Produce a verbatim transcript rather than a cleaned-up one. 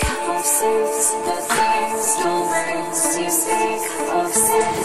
Of sins, the things you make of sin.